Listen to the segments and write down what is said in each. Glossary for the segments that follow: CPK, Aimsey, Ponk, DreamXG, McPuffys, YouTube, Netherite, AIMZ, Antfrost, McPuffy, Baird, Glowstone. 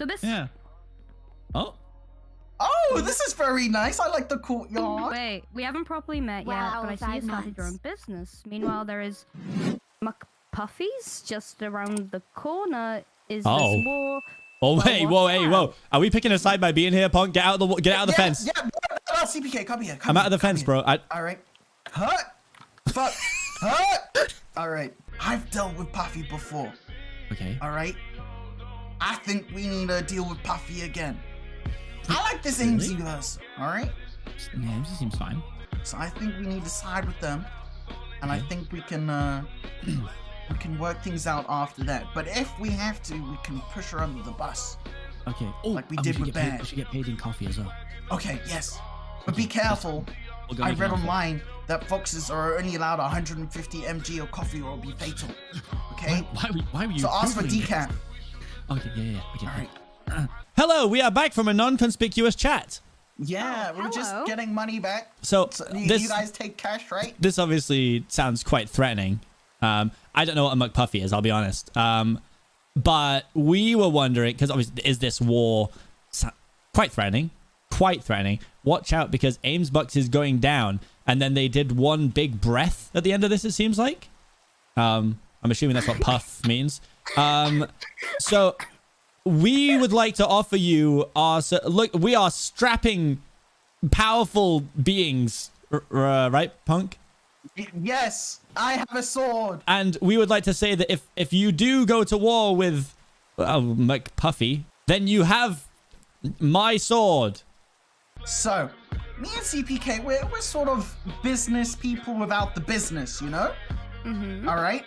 So this. Yeah. Oh. Oh, this is very nice. I like the courtyard. Wait, we haven't properly met yet, but I see you started your own business. Meanwhile, there is McPuffys just around the corner. Is this more? Oh wait, whoa, hey, whoa! Are we picking a side by being here, Ponk? Get out of the fence. Yeah, CPK, come here. I'm out of the fence, bro. All right. Huh? Fuck. Huh? All right. I've dealt with Puffy before. Okay. All right. I think we need to deal with Puffy again. I like this Aimsey person, all right? Yeah, Aimsey seems fine. So I think we need to side with them, and I think we can we can work things out after that. But if we have to, we can push her under the bus. Okay. Oh, like we did with Baird. We should get paid in coffee as well. Okay, yes. But be careful. I read online that foxes are only allowed 150 mg of coffee or it'll be fatal. Okay? Why were you... So ask for decaf. Okay, yeah. All right. Hello, we are back from a non-conspicuous chat. Yeah, we're just getting money back. So you guys take cash, right? This obviously sounds quite threatening. I don't know what a McPuffy is, I'll be honest. But we were wondering, because obviously, is this war quite threatening? Quite threatening. Watch out, because AIMZ is going down. And then they did one big breath at the end of this, it seems like. I'm assuming that's what puff means. So... we would like to offer you our... look, we are strapping powerful beings, right, Ponk? Yes, I have a sword. And we would like to say that if you do go to war with McPuffy, then you have my sword. So, me and CPK, we're sort of business people without the business, you know? Mm-hmm. All right?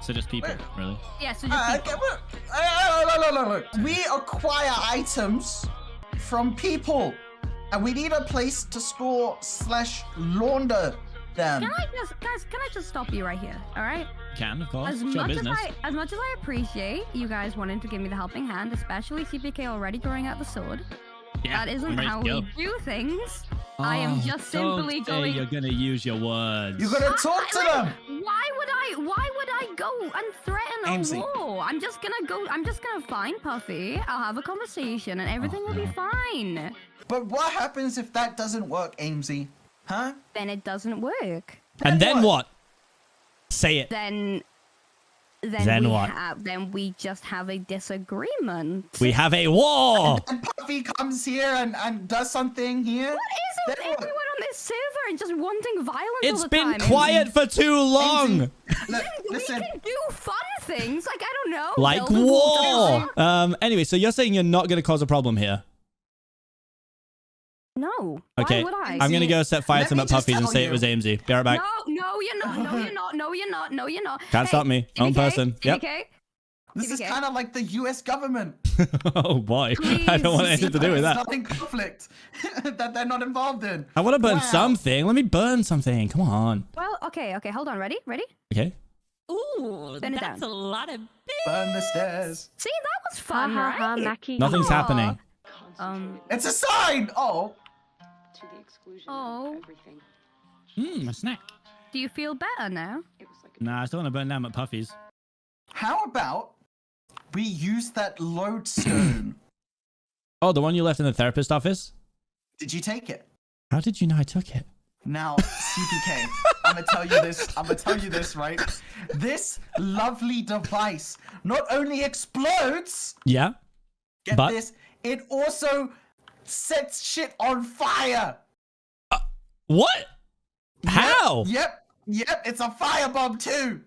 So just people, really? Yeah, so just people. Look. We acquire items from people, and we need a place to store / launder them. Can I just, guys, can I just stop you right here, all right? Can, of course. As much as I appreciate you guys wanting to give me the helping hand, especially CPK already drawing out the sword, yeah, that isn't how we do things. Oh, I am just simply going... You're going to use your words. You're going to talk to them! Why would I go and threaten a war? I'm just going to find Puffy. I'll have a conversation and everything will be fine. But what happens if that doesn't work, Aimsey? Huh? Then it doesn't work. And then what? Say it. Then we just have a disagreement. We have a war. And Puffy comes here and does something here. What is it with everyone on this server and just wanting violence all the time? It's been quiet for too long. Listen. We can do fun things. Like, I don't know. Like war. Anyway, so you're saying you're not going to cause a problem here? No. Okay. Why would I? I'm going to go set fire to McPuffys and say it was Aimsey. Be right back. No, you're not. No, you're not. No, you're not. No, you're not. Can't stop me. Own person. Yep. This is kind of like the US government. Oh, boy. Please. I don't want anything to do with that. There's nothing conflict that they're not involved in. I want to burn something. Let me burn something. Come on. Well, okay. Hold on. Ready? Okay. Ooh, that's a lot of bits. Burn the stairs. See, that was fun, right? Nothing's happening. It's a sign. Oh. To the exclusion of everything. A snack. Do you feel better now? Nah, I still want to burn down McPuffys. How about we use that lodestone? Oh, the one you left in the therapist office? Did you take it? How did you know I took it? Now, CPK, I'm gonna tell you this, right? This lovely device not only explodes. Yeah. It also sets shit on fire. What? How? Yep. It's a firebomb too.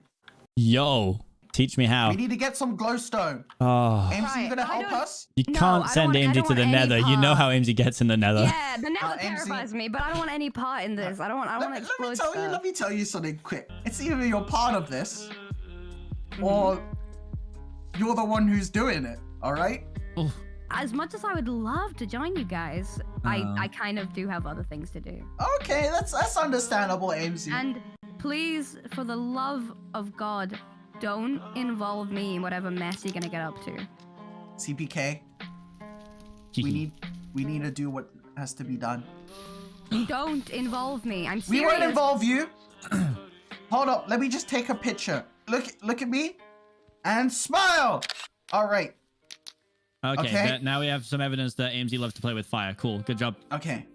Yo, teach me how. We need to get some glowstone. Oh. AIMZ, you gonna help us? You can't send AIMZ to the nether. You know how AIMZ gets in the nether. Yeah, the nether terrifies me, but I don't want any part in this. I don't want to explode stuff. Let me tell you something quick. It's either you're part of this, or you're the one who's doing it. All right. Oh. As much as I would love to join you guys, I kind of do have other things to do. Okay, that's understandable, AIMZ. And please, for the love of God, don't involve me in whatever mess you're gonna get up to. CPK, we need to do what has to be done. Don't involve me. I'm serious. We won't involve you. Hold up, let me just take a picture. Look at me, and smile. All right. Okay. Now we have some evidence that AIMZ loves to play with fire. Cool. Good job. Okay.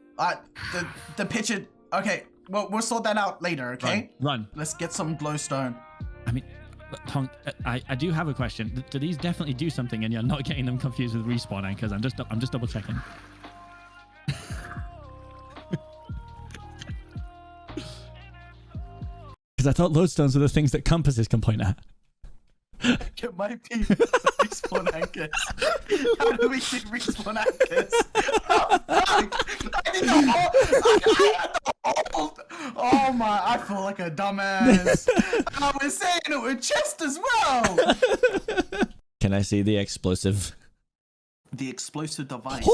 The picture. Okay. Well, we'll sort that out later. Okay. Run. Let's get some glowstone. I mean, Ponk, I do have a question. Do these definitely do something, and you're not getting them confused with respawn anchors? I'm just double checking. Because I thought lodestones were the things that compasses can point at. It might be respawn anchors. How do we do respawn anchors? Oh my, I feel like a dumbass. And I was saying it with chest as well. Can I see the explosive? The explosive device.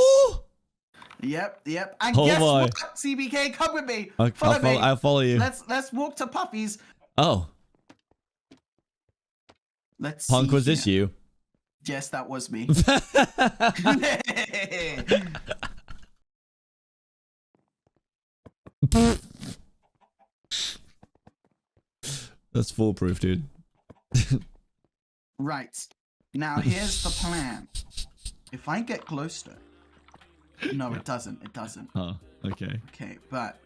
Yep. And guess what? CBK, come with me. Okay, follow me. I'll follow you. Let's walk to Puffy's. Oh. Let's Ponk, was this you? Yes, that was me. That's foolproof, dude. Right. Now, here's the plan. If I get glowstone... No, it doesn't. It doesn't. Oh, okay. Okay, but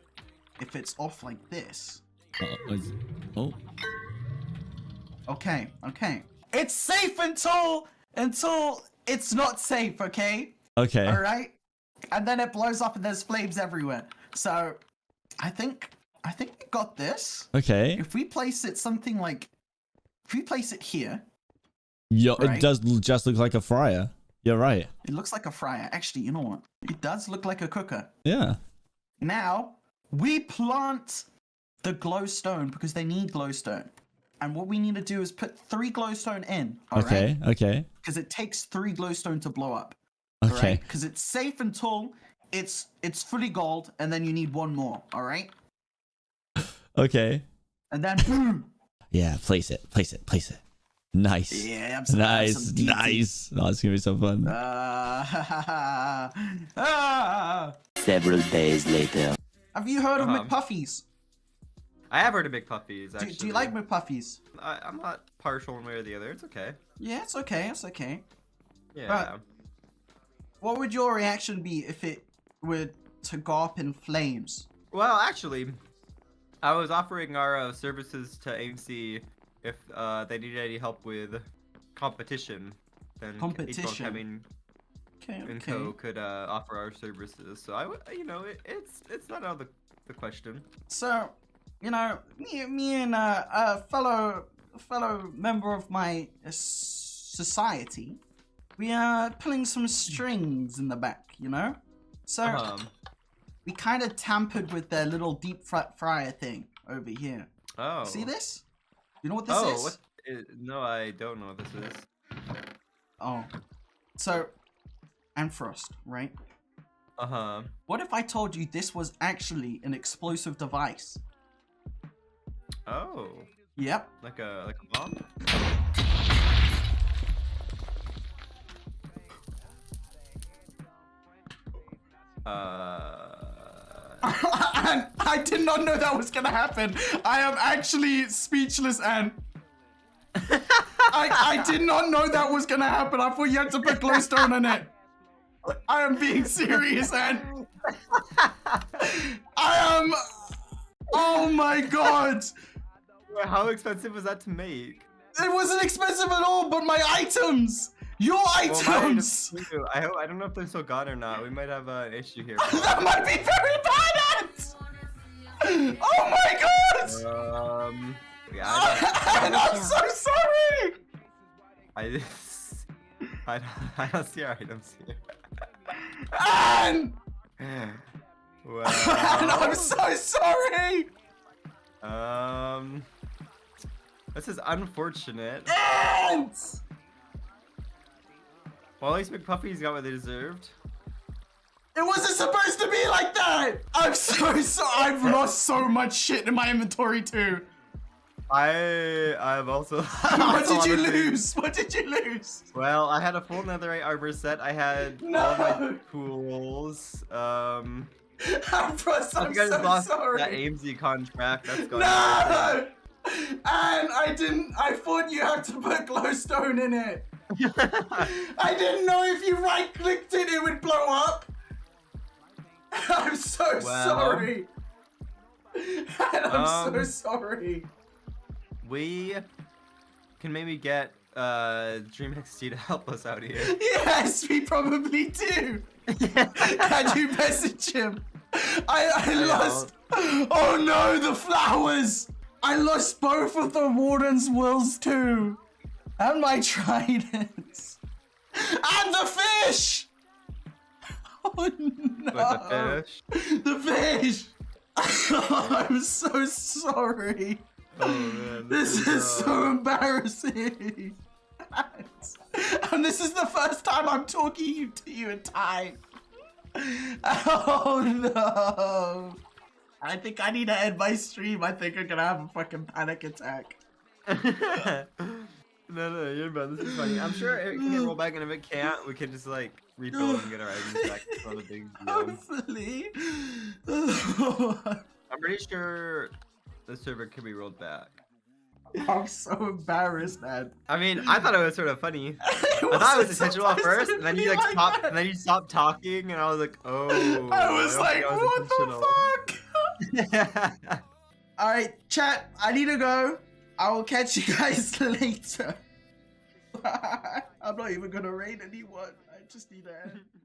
if it's off like this... Oh. Okay. It's safe until it's not safe, okay? Okay. All right? And then it blows up and there's flames everywhere. So I think we got this. Okay. If we place it something like... If we place it here... Yo, right? It does just look like a fryer. You're right. It looks like a fryer. Actually, you know what? It does look like a cooker. Yeah. Now, we plant the glowstone because they need glowstone. And what we need to do is put 3 glowstone in. Okay. Because it takes 3 glowstone to blow up. Okay. Because it's safe and tall. It's fully gold, and then you need 1 more. All right. Okay. And then boom. Yeah. Place it. Nice. Yeah. Nice. Oh, it's gonna be so fun. Several days later. Have you heard of McPuffys? I have heard of McPuffys, actually. Do you like McPuffys? I'm not partial one way or the other. It's okay. Yeah, it's okay. Yeah. But what would your reaction be if it were to go up in flames? Well, actually, I was offering our services to AIMC if they needed any help with competition. Then competition? And Co. could offer our services. So, it's not out of the question. So... You know, me and a fellow member of my society, we are pulling some strings in the back, you know? So, we kind of tampered with their little deep fryer thing over here. Oh. See this? You know what this is? No, I don't know what this is. Oh. So, Antfrost, right? Uh-huh. What if I told you this was actually an explosive device? Oh. Yep. Like a bomb? I did not know that was gonna happen. I am actually speechless, and I did not know that was gonna happen. I thought you had to put glowstone in it. I am being serious, and I am... Oh my god! How expensive was that to make? It wasn't expensive at all, but my items! Your items! Well, I don't know if they're still gone or not. We might have an issue here. That might be very bad! Oh my god! Yeah, I'm so sorry! I don't see our items here. And... Wow. And I'm so sorry! This is unfortunate. And... Well, at least McPuffy's got what they deserved. It wasn't supposed to be like that! I'm so sorry. I've lost so much shit in my inventory too. I've also... What did you lose? What did you lose? Well, I had a full netherite armor set. I had all my tools. Antfrost, I'm so lost sorry. That AIMZ contract. That's gone. No! And I thought you had to put glowstone in it. I didn't know if you right-clicked it, it would blow up. I'm so sorry. And I'm so sorry. We can maybe get DreamXG to help us out here. Yes, we probably do. Can you message him? I lost. Oh no, the flowers! I lost both of the warden's wills too, and my tridents, and the fish. Oh no! But the fish. Oh, I'm so sorry. Oh, man, this is so embarrassing. And this is the first time I'm talking to you in time. Oh no. I think I need to end my stream. I think I'm gonna have a fucking panic attack. No, you're bad. This is funny. I'm sure it can roll back, and if it can't, we can just like rebuild and get our items back from the big deal. Hopefully. I'm pretty sure the server can be rolled back. I'm so embarrassed, man. I mean, I thought it was sort of funny. I thought it was intentional at first, and then you like stopped, and then you stopped talking, and I was like, oh. I was like, what the fuck? Yeah. All right, chat. I need to go. I will catch you guys later. I'm not even gonna raid anyone. I just need to end.